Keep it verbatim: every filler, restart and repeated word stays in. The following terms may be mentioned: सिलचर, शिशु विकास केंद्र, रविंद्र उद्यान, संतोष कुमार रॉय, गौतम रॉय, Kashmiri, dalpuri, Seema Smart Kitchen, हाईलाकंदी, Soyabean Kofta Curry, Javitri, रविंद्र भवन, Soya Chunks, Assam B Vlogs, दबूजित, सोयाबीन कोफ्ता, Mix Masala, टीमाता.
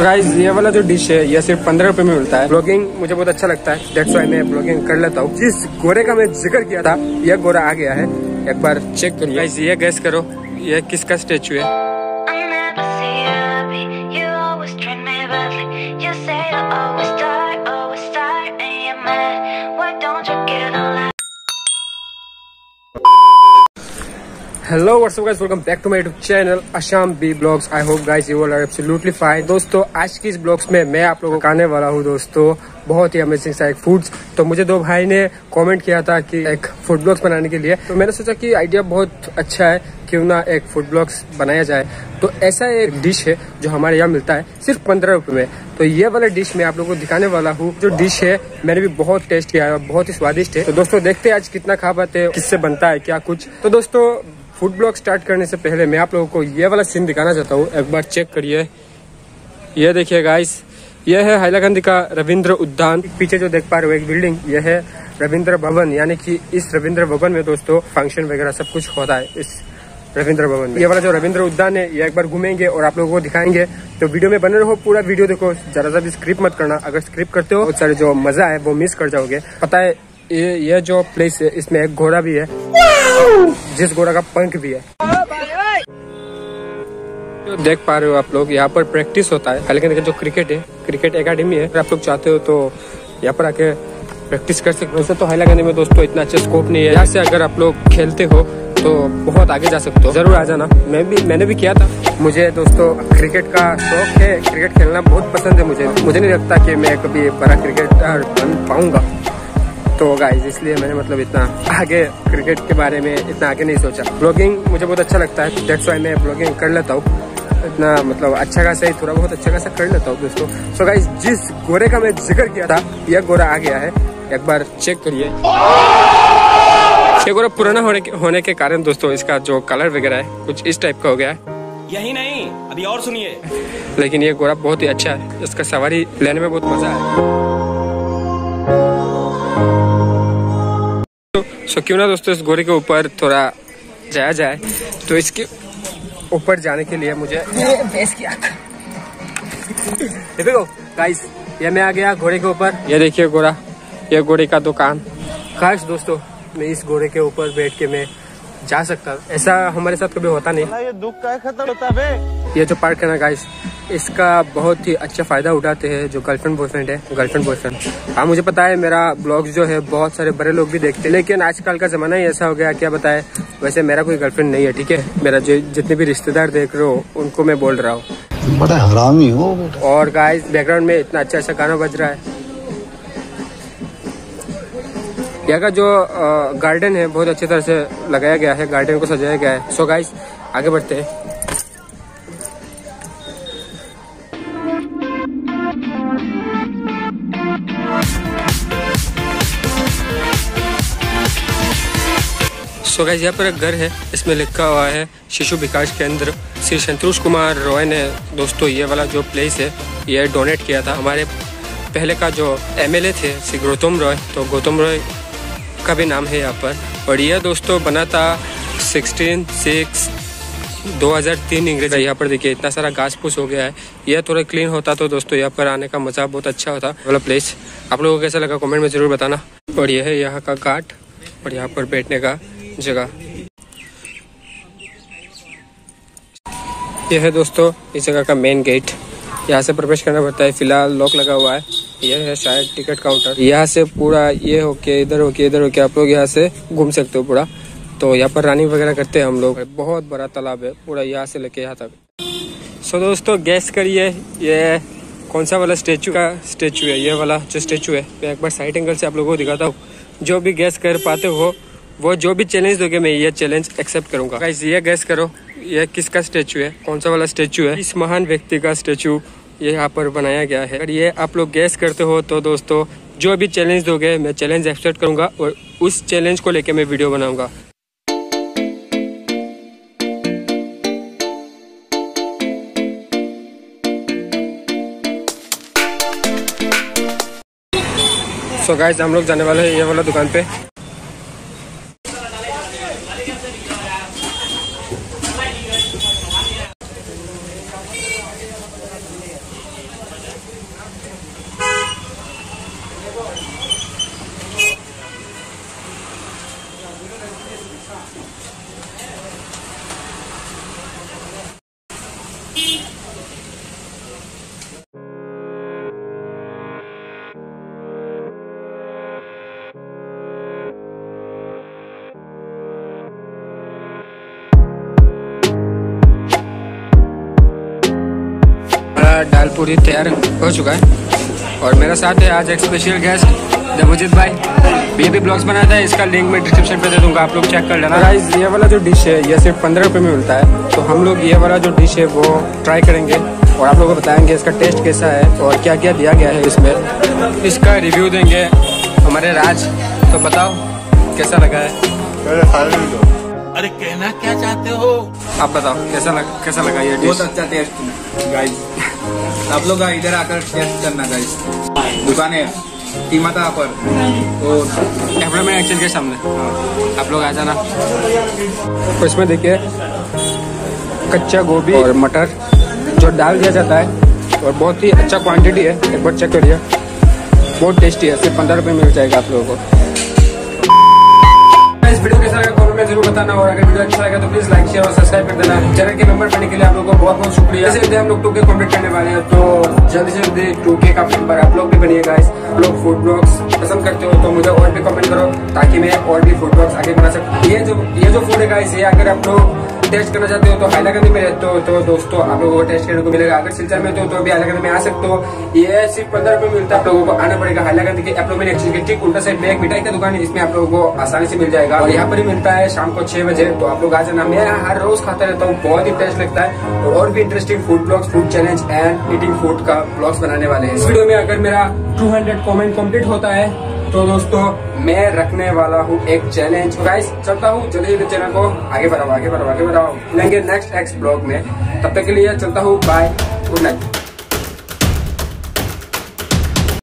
Guys ये वाला जो डिश है ये सिर्फ पंद्रह रुपए में मिलता है। ब्लॉगिंग मुझे बहुत अच्छा लगता है, दैट्स व्हाई मैं ब्लॉगिंग कर लेता हूँ। जिस गोरे का मैं जिक्र किया था यह गोरा आ गया है, एक बार चेक करिए। गाइस ये गेस करो ये किसका स्टैचू है। Hello what's up guys, welcome back to my YouTube channel Assam B blogs. I hope guys you all are absolutely fine. दोस्तों आज की इस ब्लॉग्स में मैं आप लोगों को खाने वाला हूँ दोस्तों बहुत ही अमेजिंग सा एक फूड्स। तो मुझे दो भाई ने कमेंट किया था कि एक फूड ब्लॉग्स बनाने के लिए, तो मैंने सोचा कि आइडिया बहुत अच्छा है, क्यों ना एक फूड ब्लॉग्स बनाया जाए। तो ऐसा एक डिश है जो हमारे यहाँ मिलता है सिर्फ पंद्रह रुपए में। तो ये वाला डिश मैं आप लोगों को दिखाने वाला हूँ। जो डिश है मैंने भी बहुत टेस्ट किया है, बहुत ही स्वादिष्ट है। तो दोस्तों देखते हैं आज कितना खा पाते हैं, किससे बनता है क्या कुछ। तो दोस्तों फूड ब्लॉग स्टार्ट करने से पहले मैं आप लोगों को ये वाला सीन दिखाना चाहता हूँ, एक बार चेक करिए। यह देखिए गाइस, यह है हाईलाकंदी का रविंद्र उद्यान। पीछे जो देख पा रहे हो एक बिल्डिंग, यह है रविंद्र भवन, यानी कि इस रविंद्र भवन में दोस्तों फंक्शन वगैरह सब कुछ होता है इस रविंद्र भवन में। ये वाला जो रविंद्र उद्यान है ये एक बार घूमेंगे और आप लोगों को दिखाएंगे। तो वीडियो में बने रहो, पूरा वीडियो देखो, जरा सा भी स्किप मत करना। अगर स्किप करते हो बहुत सारे जो मजा है वो मिस कर जाओगे। पता है ये ये जो प्लेस है इसमें एक घोड़ा भी है जिस घोड़ा का पंख भी है। तो देख पा रहे हो आप लोग यहाँ पर प्रैक्टिस होता है, लेकिन जो क्रिकेट है क्रिकेट एकेडमी है, अगर आप लोग चाहते हो तो यहाँ पर आके प्रैक्टिस कर सकते हो। तो हाईलाकंदी में दोस्तों इतना अच्छा स्कोप नहीं है, यहाँ से अगर आप लोग खेलते हो तो बहुत आगे जा सकते हो। जरूर आ जाना, मैं भी मैंने भी किया था। मुझे दोस्तों क्रिकेट का शौक है, क्रिकेट खेलना बहुत पसंद है मुझे। मुझे नहीं लगता कि मैं कभी बड़ा क्रिकेटर बन पाऊंगा, तो गाइस इसलिए मैंने मतलब इतना आगे क्रिकेट के बारे में इतना आगे नहीं सोचा। ब्लॉगिंग मुझे बहुत अच्छा लगता है, दैट्स व्हाई मैं ब्लॉगिंग कर लेता हूँ। इतना मतलब अच्छा खासा ही थोड़ा बहुत अच्छा खासा कर लेता हूँ दोस्तों। सो so गाइस जिस गोरे का मैं जिक्र किया था यह गोरा आ गया है, एक बार चेक करिए। ये गोरा पुराना होने के, होने के कारण दोस्तों इसका जो कलर वगैरह है कुछ इस टाइप का हो गया है। यही नहीं अभी और सुनिए लेकिन ये गोरा बहुत ही अच्छा है, इसका सवारी लेने में बहुत मजा है। सो क्यों ना दोस्तों इस घोड़े के ऊपर थोड़ा जाया जाए। तो इसके ऊपर जाने के लिए मुझे देखो गाइस ये मैं आ गया घोड़े के ऊपर। ये देखिए घोड़ा, ये घोड़े का दुकान। काश दोस्तों मैं इस घोड़े के ऊपर बैठ के मैं जा सकता हूँ, ऐसा हमारे साथ कभी होता नहीं। ये दुख का खतरा होता है। ये जो पार्क है ना गाइस इसका बहुत ही अच्छा फायदा उठाते हैं जो गर्लफ्रेंड बॉयफ्रेंड है, गर्लफ्रेंड बॉयफ्रेंड। हाँ मुझे पता है मेरा ब्लॉग जो है बहुत सारे बड़े लोग भी देखते हैं, लेकिन आजकल का जमाना ही ऐसा हो गया क्या बताए। वैसे मेरा कोई गर्लफ्रेंड नहीं है, ठीक है। मेरा जो जितने भी रिश्तेदार देख रहे हो उनको मैं बोल रहा हूँ, बड़ा हरामी हो। और गाइस बैकग्राउंड में इतना अच्छा अच्छा गाना बज रहा है। यहाँ का जो गार्डन है बहुत अच्छी तरह से लगाया गया है, गार्डन को सजाया गया है। सो गाइस आगे बढ़ते है। सो गाइस यहाँ पर एक घर है, इसमें लिखा हुआ है शिशु विकास केंद्र। श्री संतोष कुमार रॉय ने दोस्तों ये वाला जो प्लेस है ये डोनेट किया था। हमारे पहले का जो एमएलए थे श्री गौतम रॉय, तो गौतम रॉय का भी नाम है यहाँ पर। और यह दोस्तों बना था सोलह सिक्स दो हज़ार तीन इंग्रेज। यहाँ पर देखिए इतना सारा घास फूस हो गया है, यह थोड़ा क्लीन होता तो दोस्तों यहाँ पर आने का मज़ा बहुत अच्छा होता। वाला प्लेस आप लोगों को कैसा लगा कमेंट में ज़रूर बताना। और यह है यहाँ का घाट और यहाँ पर बैठने का जगह। यह है दोस्तों इस जगह का मेन गेट, यहाँ से प्रवेश करना पड़ता है, फिलहाल लॉक लगा हुआ है। यह है शायद टिकट काउंटर, यहाँ से पूरा ये होके इधर होके इधर होके आप लोग यहाँ से घूम सकते हो पूरा। तो यहाँ पर रनिंग वगैरह करते हैं हम लोग। बहुत बड़ा तालाब है पूरा यहाँ से लेके यहाँ तक। सो दोस्तों गैस करिए ये कौन सा वाला स्टेचू का स्टेचू है। ये वाला जो स्टेचू है मैं एक बार साइड एंगल से आप लोगों को दिखाता हूँ। जो भी गैस कर पाते हो वो जो भी चैलेंज दोगे मैं ये चैलेंज एक्सेप्ट करूंगा। गाइस ये गैस करो ये किसका स्टैचू है, कौन सा वाला स्टैचू है। इस महान व्यक्ति का स्टैचू ये यहाँ पर बनाया गया है। अगर ये आप लोग गैस करते हो तो दोस्तों जो भी चैलेंज दोगे मैं चैलेंज एक्सेप्ट करूंगा और उस चैलेंज को लेके मैं वीडियो बनाऊंगा। सो so गाइस हम लोग जाने वाले हैं ये वाला दुकान पे। दाल पूरी तैयार हो चुका है और मेरा साथ है आज एक स्पेशल गेस्ट दबूजित भाई। बेबी ब्लॉग्स बनाता है, इसका लिंक मैं डिस्क्रिप्शन पे दे दूंगा, आप लोग चेक कर लेना। गाइस ये वाला जो डिश है ये सिर्फ पंद्रह रुपये में मिलता है, तो हम लोग ये वाला जो डिश है वो ट्राई करेंगे और आप लोगों को बताएंगे इसका टेस्ट कैसा है और क्या क्या दिया गया है इसमें, इसका रिव्यू देंगे हमारे राज। तो बताओ कैसा लगा है? अरे कहना क्या चाहते हो, आप बताओ कैसा लगा, कैसा लगा ये डिश? बहुत अच्छा टेस्ट गाइस, आप लोग इधर आकर टेस्ट करना गाइस। दुकान है टीमाता पर तो एम्प्लॉयमेंट एक्सचेंज के सामने, आप लोग आ जाना। तो इसमें देखिए कच्चा गोभी और मटर जो डाल दिया जाता है और बहुत ही अच्छा क्वांटिटी है, एक बार चेक करिए, बहुत टेस्टी है। सिर्फ पंद्रह रुपये में मिल जाएगा आप लोगों को। इस वीडियो कैसा लगा कमेंट में जरूर बताना, और अगर वीडियो अच्छा लगा तो प्लीज लाइक शेयर और सब्सक्राइब कर देना। चैनल के मेंबर बनने के लिए आप लोगों को बहुत बहुत शुक्रिया। जैसे हम लोग टू के कंप्लीट करने वाले हैं, तो जल्दी से जल्दी टू के का मेंबर आप लोग भी बनिएगा। आप लोग फूड ब्लॉग्स पसंद करते हो तो मुझे और भी कमेंट करो ताकि मैं और भी फूड ब्लॉग्स आगे बना सकूँ। ये जो ये जो फूड है गाइस, ये अगर आप लोग टेस्ट करना चाहते हो तो हाईलाकंदी में रहते हो तो दोस्तों आप लोगों को टेस्ट करने को मिलेगा। अगर सिलचर में हो तो भी हाईलाकंदी में आ सकते हो। ये सिर्फ पंद्रह रुपये में मिलता है, आप लोगों को आना पड़ेगा। हाईलाकंदी के एम्प्लॉयमेंट एक्सचेंज के ठीक उल्टा साइड में एक मिठाई की दुकान है, इसमें आप लोगों को आसानी से मिल जाएगा और यहाँ पर ही मिलता है शाम को छह बजे। तो आप लोग आ जाना, मैं हर रोज खाता रहता हूँ, बहुत ही टेस्ट लगता है। और, और भी interesting food blogs, food challenge and eating food का ब्लॉग्स बनाने वाले हैं। इस वीडियो में अगर मेरा दो सौ कमेंट कंप्लीट होता है तो दोस्तों मैं रखने वाला हूँ एक चैलेंज। गाइस चलता हूँ, चलिए चैनल को आगे बढ़ाओ आगे बढ़ाओ आगे बढ़ाओ, मिलेंगे नेक्स्ट एक्स ब्लॉग में। तब तक के लिए चलता हूँ, बाय, गुड नाइट।